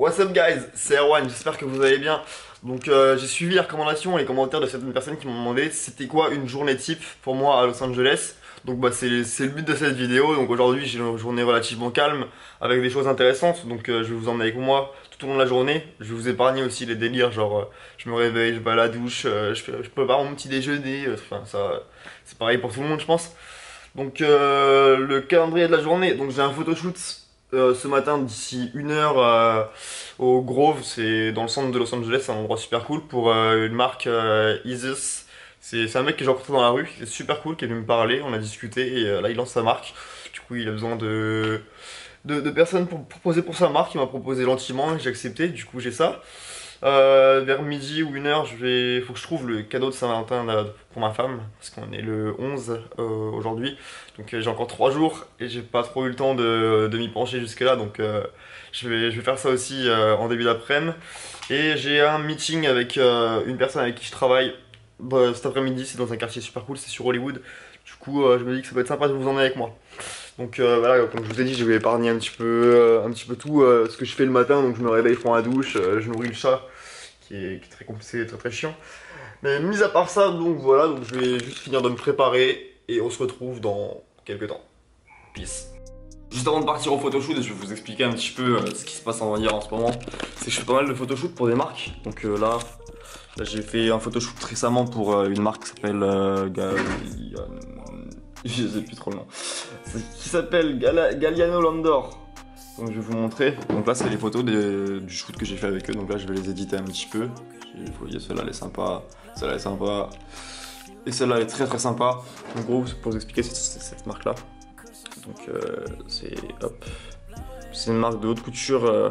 What's up guys, c'est Erwan, j'espère que vous allez bien. Donc j'ai suivi les recommandations et les commentaires de certaines personnes qui m'ont demandé c'était quoi une journée type pour moi à Los Angeles. Donc bah, c'est le but de cette vidéo. Donc aujourd'hui j'ai une journée relativement calme avec des choses intéressantes. Donc je vais vous emmener avec moi tout au long de la journée. Je vais vous épargner aussi les délires, genre je me réveille, je vais à la douche, je prépare mon petit déjeuner. Enfin ça, c'est pareil pour tout le monde je pense. Donc le calendrier de la journée, donc j'ai un photoshoot ce matin d'ici 1 heure au Grove, c'est dans le centre de Los Angeles, c'est un endroit super cool pour une marque Isis. C'est un mec que j'ai rencontré dans la rue, c'est super cool, qui est venu me parler, on a discuté et là il lance sa marque. Du coup il a besoin de personnes pour proposer pour sa marque, il m'a proposé gentiment et j'ai accepté, du coup j'ai ça. Vers midi ou 1 heure, faut que je trouve le cadeau de Saint-Valentin pour ma femme, parce qu'on est le 11 aujourd'hui, donc j'ai encore 3 jours et j'ai pas trop eu le temps de m'y pencher jusque là, donc je vais faire ça aussi en début d'après-midi. Et j'ai un meeting avec une personne avec qui je travaille cet après-midi, c'est dans un quartier super cool, c'est sur Hollywood, du coup je me dis que ça peut être sympa de vous emmener avec moi. Donc voilà, comme je vous ai dit, je vais épargner un petit peu tout ce que je fais le matin. Donc je me réveille, je prends la douche, je nourris le chat, qui est très compliqué, très chiant. Mais mis à part ça, donc voilà, donc je vais juste finir de me préparer et on se retrouve dans quelques temps. Peace. Juste avant de partir au photoshoot, je vais vous expliquer un petit peu ce qui se passe en ce moment. C'est que je fais pas mal de photoshoot pour des marques. Donc là j'ai fait un photoshoot récemment pour une marque qui s'appelle Galliano. Je sais plus trop le nom. Qui s'appelle Galliano Landor. Donc je vais vous montrer. Donc là c'est les photos du shoot que j'ai fait avec eux. Donc là je vais les éditer un petit peu. Vous voyez, celle-là elle est sympa. Celle-là est sympa. Et celle-là elle est très très sympa. En gros, pour vous expliquer, c'est cette marque là. Donc c'est hop. C'est une marque de haute couture.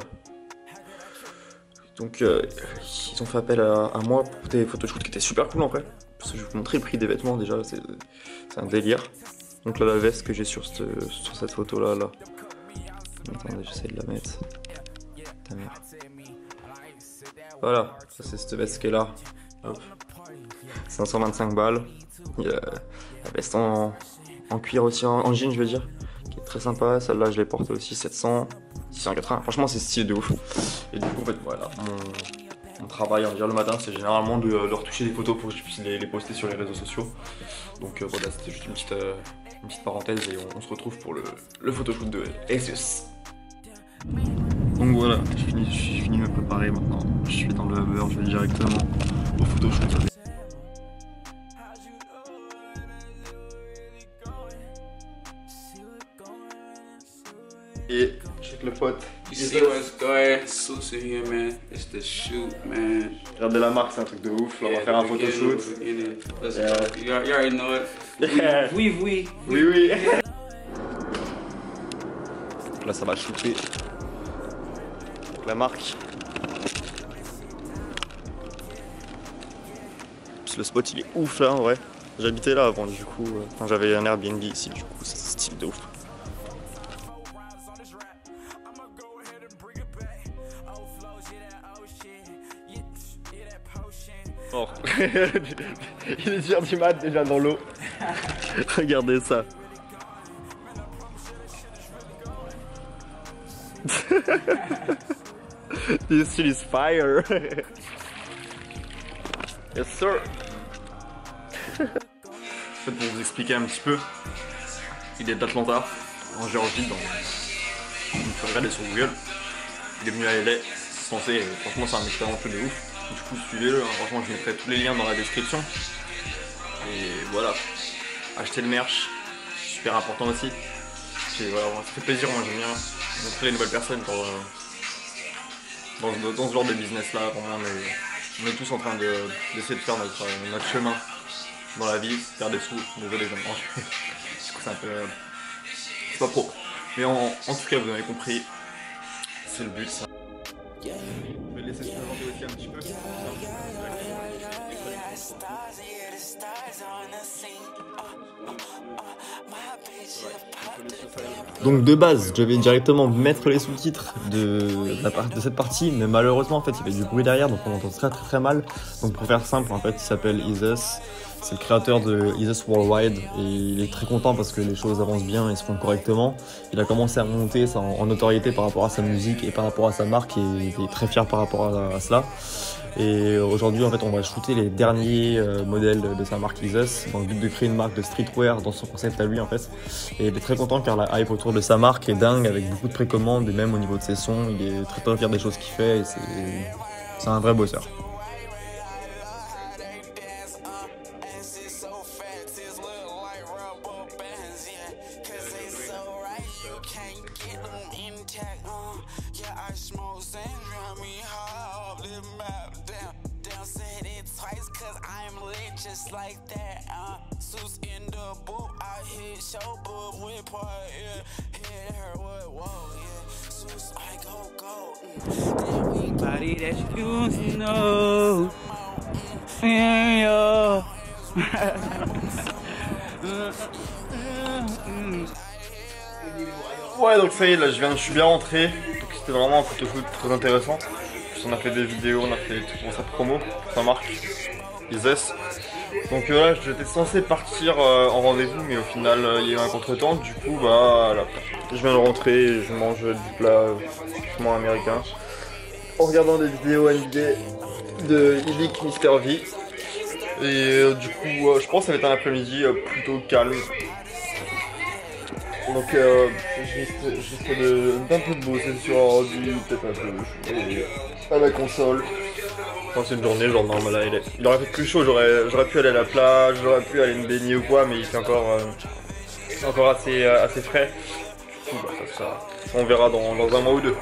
Donc ils ont fait appel à moi pour des photoshoots qui étaient super cool en vrai. Parce que je vais vous montrer le prix des vêtements déjà, c'est un délire. Donc là la veste que j'ai sur cette photo là. Attendez, j'essaie de la mettre. Ta mère. Voilà, ça c'est cette veste qui est là. Hop. 525 balles. Il y a la veste en cuir aussi, en jean je veux dire. Qui est très sympa, celle-là je l'ai portée aussi, 700, 680. Franchement c'est stylé de ouf. Et du coup en fait voilà. Mon travail, on va dire, le matin, c'est généralement de retoucher des photos pour que je puisse les poster sur les réseaux sociaux. Donc voilà, c'était juste une petite parenthèse et on se retrouve pour le photoshoot de Hesus. Donc voilà, j'ai fini de me préparer maintenant. Je suis dans le Uber, je vais directement au photoshoot. Et check le pote. You see what's going? Suits in here, man. It's the shoot, man. Regardez la marque, c'est un truc de ouf. Là, on va faire un photoshoot. You already know it. Oui. Là, ça va shooter. Donc, la marque. Le spot, il est ouf là en vrai. J'habitais là avant, du coup. Enfin, j'avais un Airbnb ici, du coup, c'est style de ouf. Oh. Il est dur du mat déjà dans l'eau. Regardez ça. This shit is fire. Yes sir. En fait, pour vous expliquer un petit peu, il est d'Atlanta, en Géorgie, donc il faut regarder sur Google. Il est venu à LA, franchement c'est un expérience de ouf. Du coup suivez-le, hein. Franchement je mettrai tous les liens dans la description. Et voilà, achetez le merch, super important aussi. Et voilà, ça fait plaisir, moi j'aime bien montrer les nouvelles personnes dans ce genre de business là. Vraiment, on est tous en train d'essayer de faire notre chemin dans la vie, faire des sous, désolé j'aime bien. Du coup c'est un peu... c'est pas pro. Mais en tout cas vous avez compris, c'est le but. Je vais laisser se présenter aussi un petit peu. Donc de base, je vais directement mettre les sous-titres de cette partie, mais malheureusement en fait il y avait du bruit derrière, donc on entend très mal. Donc pour faire simple en fait, il s'appelle Isis. C'est le créateur de Hesus Worldwide et il est très content parce que les choses avancent bien et se font correctement. Il a commencé à monter en notoriété par rapport à sa musique et par rapport à sa marque et il est très fier par rapport à cela. Et aujourd'hui, en fait, on va shooter les derniers modèles de sa marque Isis dans le but de créer une marque de streetwear dans son concept à lui, en fait. Et il est très content car la hype autour de sa marque est dingue avec beaucoup de précommandes et même au niveau de ses sons, il est très fier des choses qu'il fait et c'est un vrai bosseur. Ouais, donc ça y est, là je suis bien rentré, donc c'était vraiment un coup de foot très intéressant. On a fait des vidéos, on a fait tout sa promo, sa marque, Isis. Donc là j'étais censé partir en rendez-vous, mais au final il y a eu un contretemps. Du coup là, je viens de rentrer, je mange du plat typiquement américain en regardant des vidéos NBA de Illic Mister V. Et du coup je pense que ça va être un après-midi plutôt calme. Donc j'essaie d'un peu de bosser sur ordi, peut-être un peu à la console. Enfin, c'est une journée, genre normal, là, il aurait fait plus chaud, j'aurais pu aller à la plage, j'aurais pu aller me baigner ou quoi, mais il fait encore assez frais. Du coup, ça, on verra dans un mois ou deux.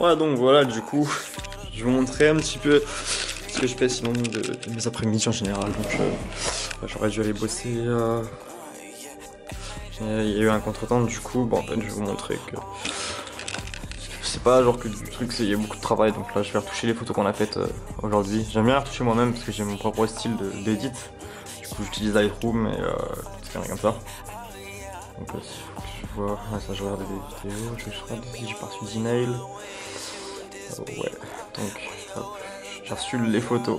Ouais, donc voilà, du coup, je vais vous montrer un petit peu ce que je fais sinon de mes après-midi en général. Donc j'aurais dû aller bosser. Il y a eu un contretemps, du coup, en fait, je vais vous montrer que c'est pas genre que du truc, il y a beaucoup de travail. Donc là, je vais retoucher les photos qu'on a faites aujourd'hui. J'aime bien les retoucher moi-même parce que j'ai mon propre style d'édit. Du coup, j'utilise Lightroom et c'est comme ça. Donc, je vois, ça, je regarde des vidéos, je regarde si j'ai pas reçu d'email. Ouais, donc hop, j'ai reçu les photos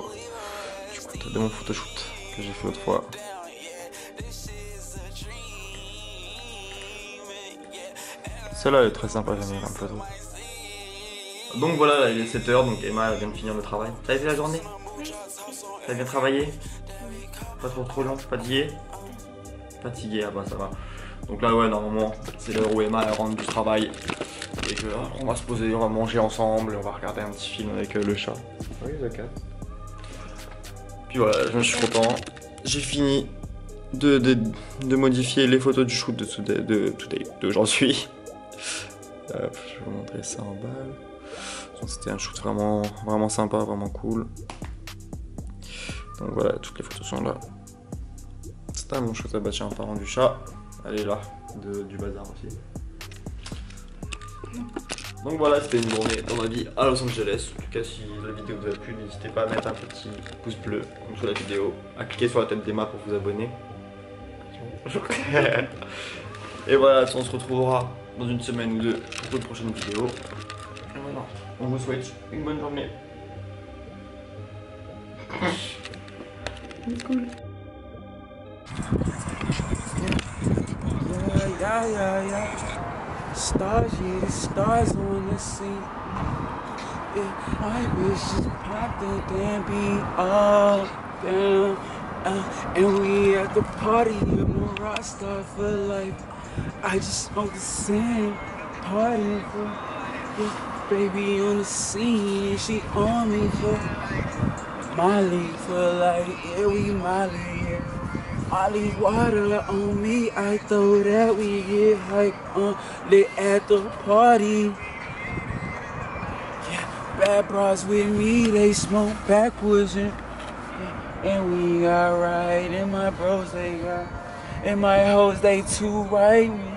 du coup, de mon photoshoot que j'ai fait l'autre fois. Celle-là elle est très sympa, j'aime un peu trop. Donc voilà, là, il est 7h, donc Emma vient de finir le travail. Ça a été la journée? Ça a bien travaillé? Pas trop long, fatigué? Fatigué, ah bah ça va. Donc là ouais, normalement c'est l'heure où Emma rentre du travail. Et que on va se poser, on va manger ensemble, on va regarder un petit film avec le chat. Oui, The Cat. Puis voilà, je suis content. J'ai fini de modifier les photos du shoot d'aujourd'hui. Je vais vous montrer ça en bas. C'était un shoot vraiment sympa, vraiment cool. Donc voilà, toutes les photos sont là. C'était un bon shoot à battre en parlant du chat. Elle est là, du bazar aussi. Donc voilà, c'était une journée dans ma vie à Los Angeles. En tout cas, si la vidéo vous a plu, n'hésitez pas à mettre un petit pouce bleu en dessous de la vidéo, à cliquer sur la tête d'Emma pour vous abonner. Et voilà, on se retrouvera dans une semaine ou deux pour une prochaine vidéo. Et voilà, on vous souhaite une bonne journée. Cool. Stars, yeah, the stars on the sea. Yeah, I wish it popped up and be all down. And we at the party, you know, rock star for life. I just smoked the same party for yeah, baby on the scene. She on me for Molly for life. Yeah, we Molly, yeah. Molly water on me, I throw that we get hype on they at the party. Yeah, bad bras with me, they smoke backwards and we got right. And my bros they got, and my hoes they too right.